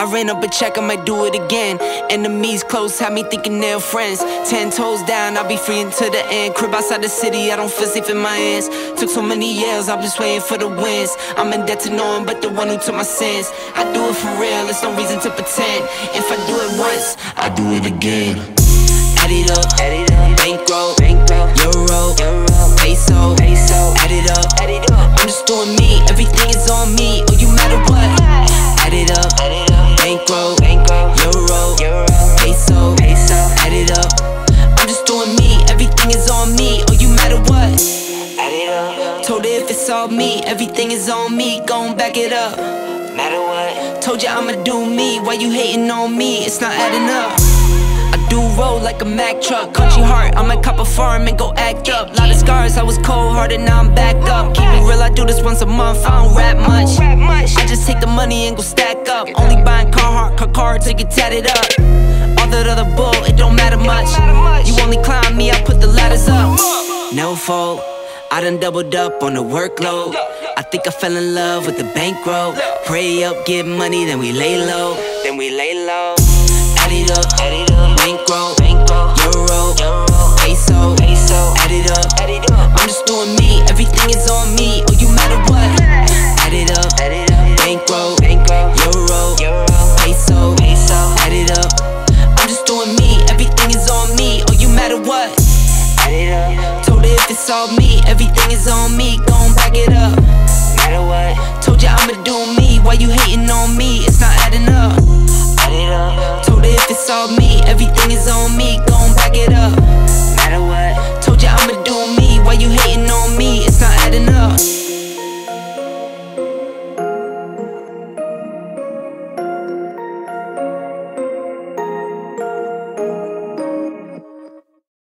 I ran up a check, I might do it again. Enemies close, had me thinking they're friends. 10 toes down, I'll be free until the end. Crib outside the city, I don't feel safe in my hands. Took so many years, I'm just waiting for the wins. I'm in debt to no one but the one who took my sins. I do it for real, there's no reason to pretend. If I do it once, I do it again. Add it up, bankroll, euro, peso, add it up. I'm just doing me, everything is on me. Oh, you matter what? Add it up, bankroll, euro, peso, add it up. I'm just doing me, everything is on me. Oh, you matter what? Add it up. Told her if it's all me, everything is on me. Gon' back it up. Matter what? Told ya I'ma do me. Why you hating on me? It's not adding up. Do roll like a Mack truck, country heart, I might cop a farm and go act up. Lot of scars, I was cold-hearted, now I'm backed up. Keep it real, I do this once a month, I don't rap much. I just take the money and go stack up. Only buying Carhartt, Carhartt till you tatted up. All that other bull, it don't matter much. You only climb me, I put the ladders up. No fault, I done doubled up on the workload. I think I fell in love with the bankroll. Pray up, get money, then we lay low. Add it up, bankroll, euro, peso, add it up. I'm just doing me, everything is on me. Oh, you matter what? Add it up, bankroll, euro, peso, add it up. I'm just doing me, everything is on me. Oh, you matter what? Add it up. Told her if it's all me, everything is on me. Gon' back it up. Matter what? Told ya I'ma do me. Why you hating on me?